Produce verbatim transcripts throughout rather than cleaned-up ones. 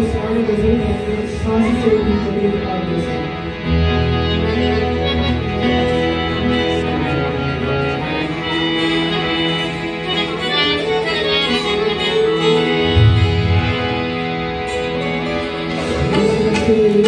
this one is in the process of completing this one. Thank you.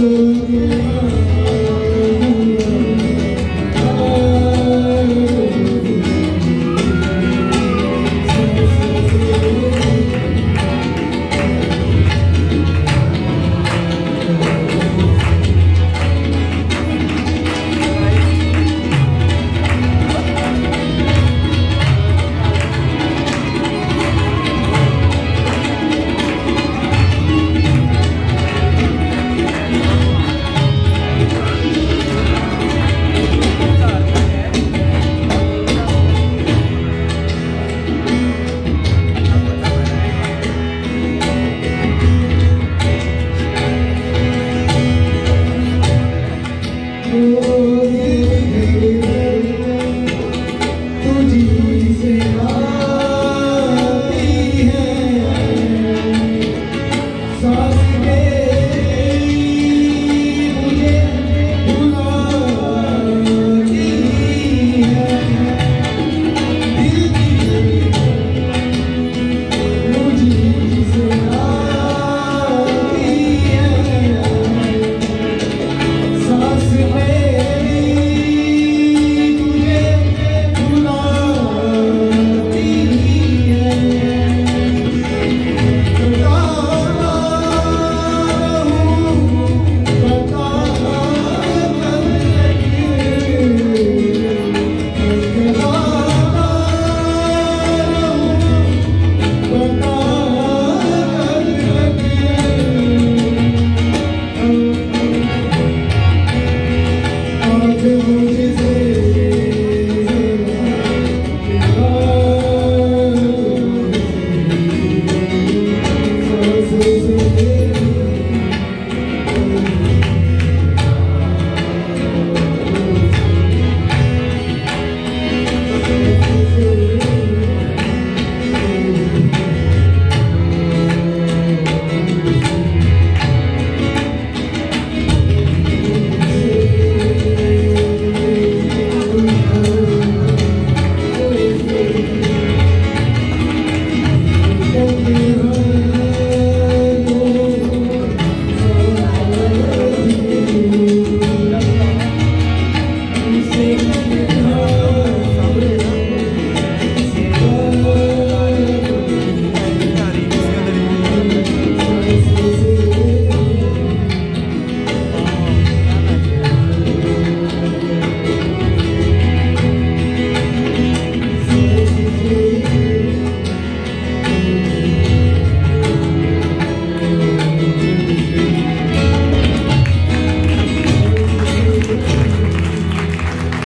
you.